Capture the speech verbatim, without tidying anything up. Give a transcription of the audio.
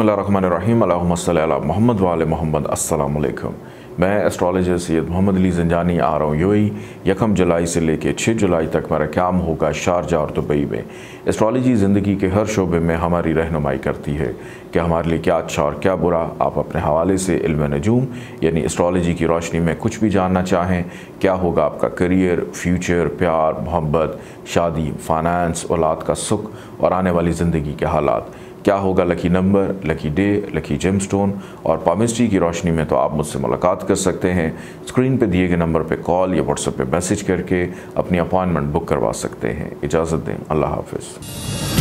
बिस्मिल्लाहिर्रहमानिर्रहीम अल्लाहुम्मा सल्लि अला मुहम्मद वाले मुहम्मद। अस्सलाम वालेकुम। मैं एस्ट्रोलॉजर सैयद मोहम्मद अली ज़ंजानी आ रहा हूँ यूएई। यकम जुलाई से लेकर छः जुलाई तक मेरा काम होगा शारजा और दुबई में। एस्ट्रोलॉजी ज़िंदगी के हर शोबे में हमारी रहनुमाई करती है कि हमारे लिए क्या अच्छा और क्या बुरा। आप अपने हवाले से इल्म नजूम यानी एस्ट्रोलॉजी की रोशनी में कुछ भी जानना चाहें, क्या होगा आपका करियर, फ्यूचर, प्यार, मोहब्बत, शादी, फाइनेंस, औलाद का सुख और आने वाली ज़िंदगी के हालात, क्या होगा lucky number, lucky day, lucky gemstone और पामिस्ट्री की रोशनी में, तो आप मुझसे मुलाकात कर सकते हैं। स्क्रीन पे दिए गए नंबर पे कॉल या व्हाट्सएप पे मैसेज करके अपनी अपॉइंटमेंट बुक करवा सकते हैं। इजाज़त दें। अल्लाह हाफिज़।